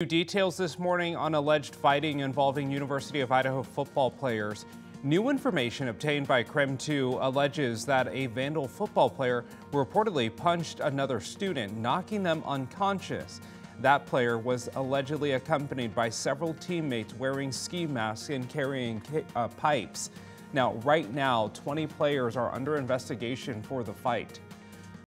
New details this morning on alleged fighting involving University of Idaho football players. New information obtained by KREM 2 alleges that a Vandal football player reportedly punched another student, knocking them unconscious. That player was allegedly accompanied by several teammates wearing ski masks and carrying pipes. Now, right now, 20 players are under investigation for the fight.